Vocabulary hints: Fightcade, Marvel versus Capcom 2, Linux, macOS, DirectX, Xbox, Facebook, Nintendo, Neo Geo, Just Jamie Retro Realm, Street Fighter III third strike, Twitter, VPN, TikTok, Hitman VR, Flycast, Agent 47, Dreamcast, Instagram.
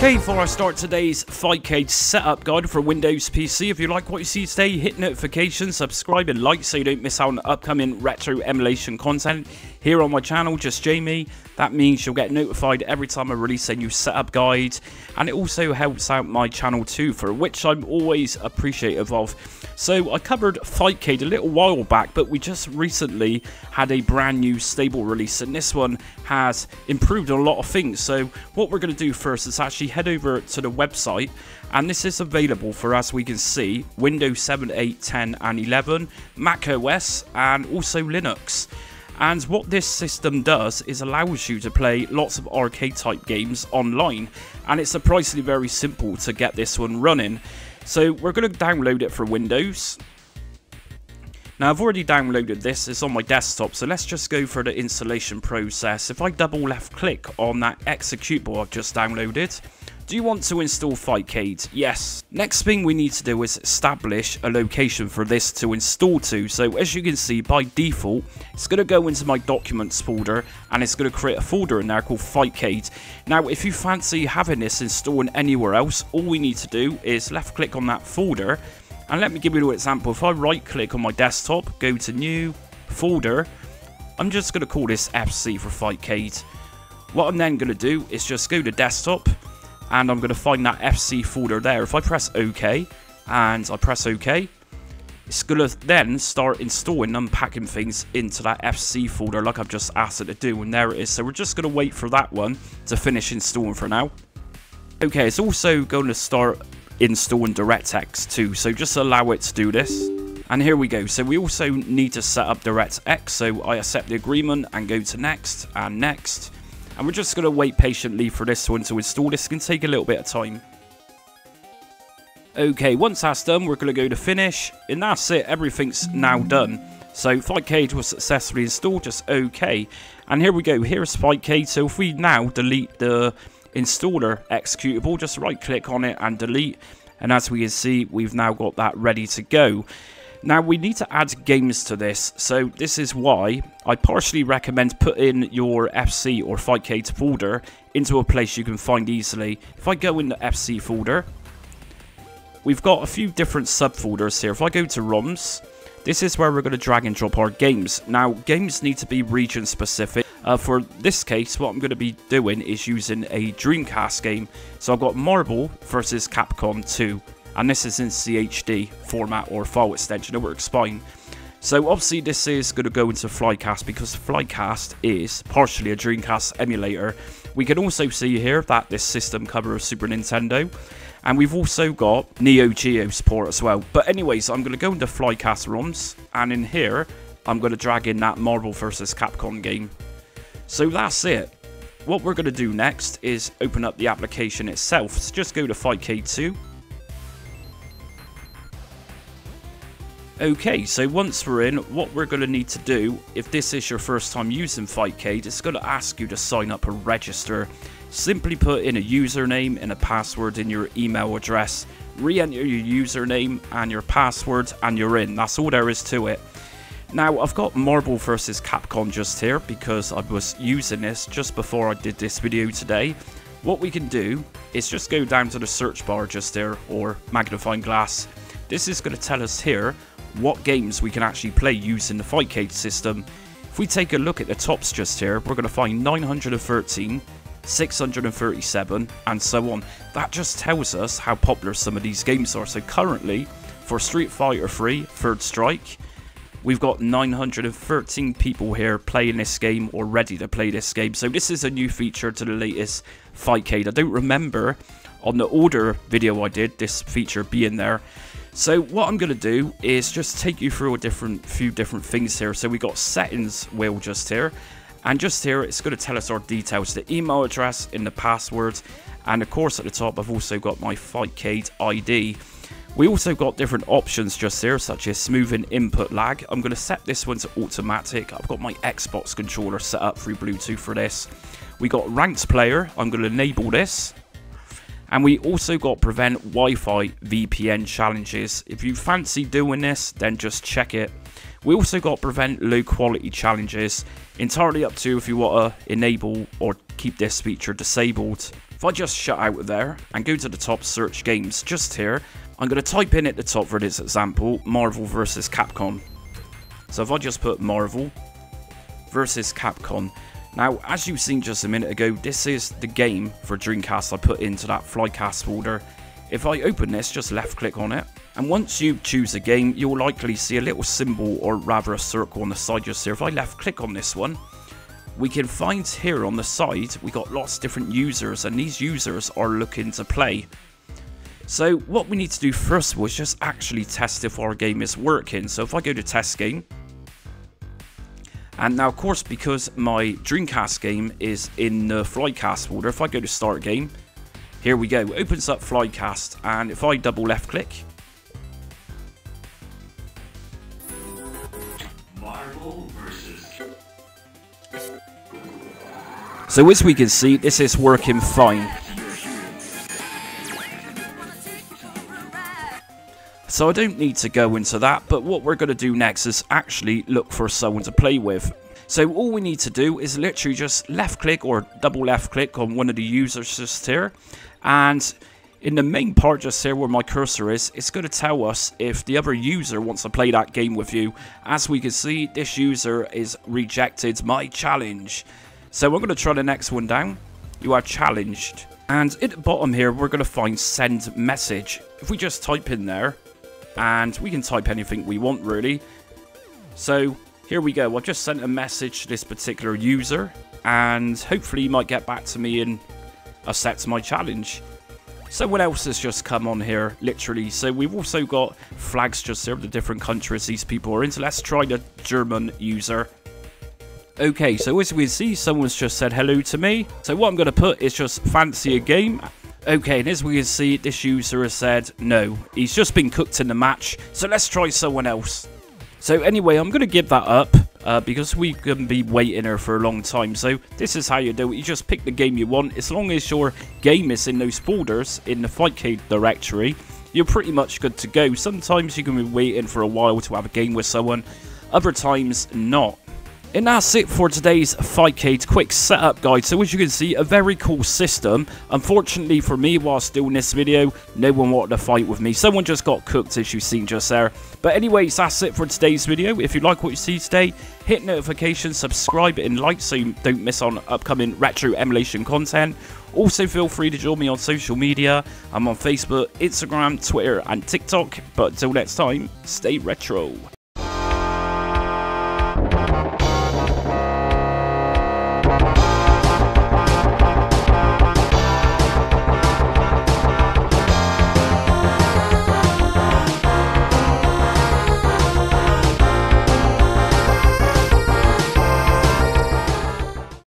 Okay, before I start today's Fightcade setup guide for Windows PC, if you like what you see today, hit notifications, subscribe and like so you don't miss out on upcoming retro emulation content here on my channel, Just Jamie. That means you'll get notified every time I release a new setup guide, and it also helps out my channel too, for which I'm always appreciative of. So I covered Fightcade a little while back, but we just recently had a brand new stable release, and this one has improved a lot of things. So what we're going to do first is actually head over to the website, and this is available for, as we can see, Windows 7, 8, 10 and 11, Mac OS and also Linux. And what this system does is allows you to play lots of arcade type games online, and it's surprisingly very simple to get this one running. So we're going to download it for Windows. Now, I've already downloaded this, it's on my desktop, so let's just go for the installation process. If I double left click on that executable I've just downloaded, do you want to install Fightcade? Yes. Next thing we need to do is establish a location for this to install to. So as you can see, by default, it's going to go into my documents folder, and it's going to create a folder in there called Fightcade. Now, if you fancy having this installed anywhere else, all we need to do is left click on that folder. And let me give you an example. If I right click on my desktop, go to new folder, I'm just going to call this FC for Fightcade. What I'm then going to do is just go to desktop, and I'm going to find that FC folder there. If I press OK, and I press OK, it's going to then start installing, unpacking things into that FC folder like I've just asked it to do, and there it is. So we're just going to wait for that one to finish installing for now. Okay, it's also going to start installing DirectX too, so just allow it to do this. And here we go. So we also need to set up DirectX, so I accept the agreement and go to next and next, and we're just going to wait patiently for this one to install. This can take a little bit of time. Okay, once that's done, we're going to go to finish, and that's it, everything's now done. So Fightcade was successfully installed, just OK, and here we go, here's Fightcade. So if we now delete the installer executable, just right click on it and delete, and as we can see, we've now got that ready to go. Now we need to add games to this, so this is why I partially recommend putting your FC or Fightcade folder into a place you can find easily. If I go in the FC folder, we've got a few different subfolders here. If I go to ROMs, this is where we're going to drag and drop our games. Now games need to be region specific. For this case, what I'm going to be doing is using a Dreamcast game. So I've got Marvel versus Capcom 2, and this is in CHD format or file extension. It works fine. So obviously this is going to go into Flycast, because Flycast is partially a Dreamcast emulator. We can also see here that this system covers Super Nintendo, and we've also got Neo Geo support as well. But anyways, I'm going to go into Flycast ROMs, and in here, I'm going to drag in that Marvel vs Capcom game. So that's it. What we're going to do next is open up the application itself. So just go to Fightcade 2. Okay, so once we're in, what we're going to need to do, if this is your first time using Fightcade, it's going to ask you to sign up and register. Simply put in a username and a password in your email address. Re-enter your username and your password, and you're in. That's all there is to it. Now, I've got Marvel vs Capcom just here because I was using this just before I did this video today. What we can do is just go down to the search bar just there, or magnifying glass. This is going to tell us here what games we can actually play using the Fightcade system. If we take a look at the tops just here, we're going to find 913, 637 and so on. That just tells us how popular some of these games are. So currently, for Street Fighter III Third Strike, we've got 913 people here playing this game or ready to play this game. So this is a new feature to the latest Fightcade. I don't remember on the older video I did this feature being there. So what I'm going to do is just take you through a few different things here. So we got settings wheel just here, and just here it's going to tell us our details, the email address and the password, and of course at the top I've also got my Fightcade ID. We also got different options just here, such as smoothing input lag. I'm going to set this one to automatic. I've got my Xbox controller set up through Bluetooth for this. We got ranked player. I'm going to enable this. And we also got prevent Wi-Fi VPN challenges. If you fancy doing this, then just check it. We also got prevent low quality challenges. Entirely up to you if you want to enable or keep this feature disabled. If I just shut out of there and go to the top, search games just here, I'm going to type in at the top for this example, Marvel versus Capcom. So if I just put Marvel versus Capcom. Now, as you've seen just a minute ago, this is the game for Dreamcast I put into that Flycast folder. If I open this, just left click on it, and once you choose a game, you'll likely see a little symbol, or rather a circle on the side just here. If I left click on this one, we can find here on the side, we got lots of different users, and these users are looking to play. So what we need to do first was just actually test if our game is working. So if I go to test game, and now of course because my Dreamcast game is in the Flycast folder, if I go to start game, here we go, it opens up Flycast, and if I double left click, so as we can see, this is working fine. So I don't need to go into that, but what we're going to do next is actually look for someone to play with. So all we need to do is literally just left click or double left click on one of the users just here, and in the main part just here where my cursor is, it's going to tell us if the other user wants to play that game with you. As we can see, this user is rejected my challenge. So we're going to try the next one down. You are challenged. And at the bottom here, we're going to find send message. If we just type in there, and we can type anything we want really. So here we go. I've just sent a message to this particular user, and hopefully he might get back to me and accept my challenge. Someone else has just come on here, literally. So we've also got flags just here of the different countries these people are in. So let's try the German user. Okay, so as we see, someone's just said hello to me. So what I'm going to put is just fancy a game. Okay, and as we can see, this user has said no. He's just been cooked in the match. So let's try someone else. So anyway, I'm going to give that up because we can be waiting here for a long time. So this is how you do it. You just pick the game you want. As long as your game is in those folders in the Fightcade directory, you're pretty much good to go. Sometimes you can be waiting for a while to have a game with someone. Other times, not. And that's it for today's Fightcade quick setup guide. So as you can see, a very cool system. Unfortunately for me, whilst doing this video, no one wanted to fight with me. Someone just got cooked, as you've seen just there. But anyways, that's it for today's video. If you like what you see today, hit notifications, subscribe and like so you don't miss on upcoming retro emulation content. Also feel free to join me on social media. I'm on Facebook, Instagram, Twitter and TikTok. But until next time, stay retro.